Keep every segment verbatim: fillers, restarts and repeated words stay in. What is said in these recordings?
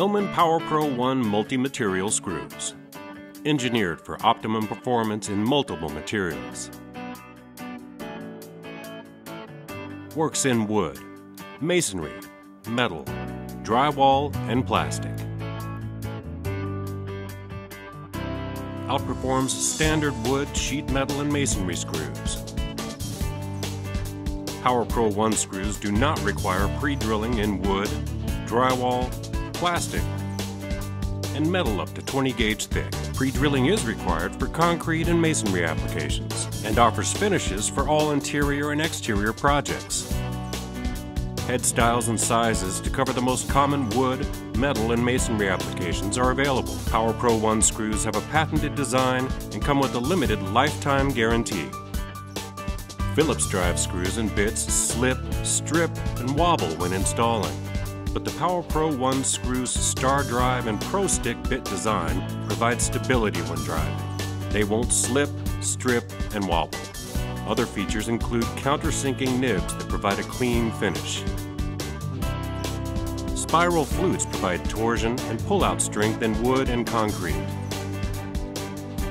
Hillman Power Pro One multi-material screws, engineered for optimum performance in multiple materials. Works in wood, masonry, metal, drywall, and plastic. Outperforms standard wood, sheet metal, and masonry screws. Power Pro One screws do not require pre-drilling in wood, drywall, plastic, and metal up to twenty gauge thick. Pre-drilling is required for concrete and masonry applications and offers finishes for all interior and exterior projects. Head styles and sizes to cover the most common wood, metal, and masonry applications are available. Power Pro One screws have a patented design and come with a limited lifetime guarantee. Phillips drive screws and bits slip, strip, and wobble when installing, but the Power Pro One screws Star Drive and Pro Stick bit design provide stability when driving. They won't slip, strip, and wobble. Other features include countersinking nibs that provide a clean finish. Spiral flutes provide torsion and pull-out strength in wood and concrete.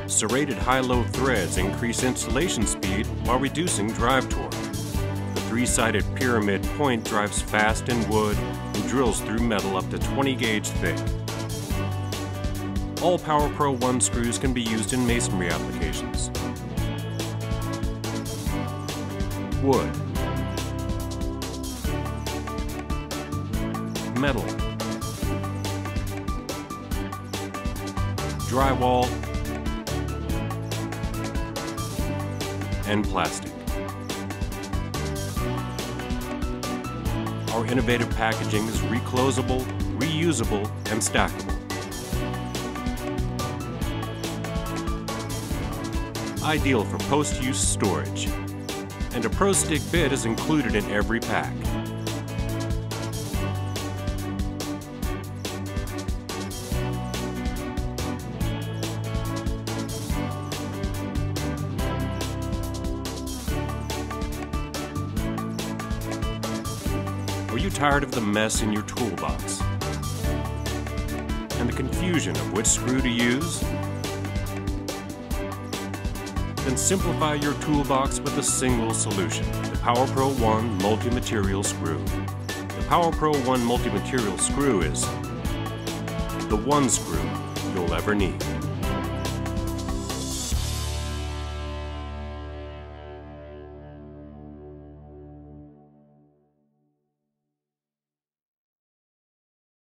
Serrated high-low threads increase installation speed while reducing drive torque. The three-sided pyramid point drives fast in wood and drills through metal up to twenty gauge thick. All Power Pro One screws can be used in masonry applications. Wood, metal, drywall, and plastic. Our innovative packaging is reclosable, reusable, and stackable. Ideal for post-use storage. And a Pro Stick bit is included in every pack. Are you tired of the mess in your toolbox and the confusion of which screw to use? Then simplify your toolbox with a single solution, the Power Pro One multi-material screw. The Power Pro One multi-material screw is the one screw you'll ever need.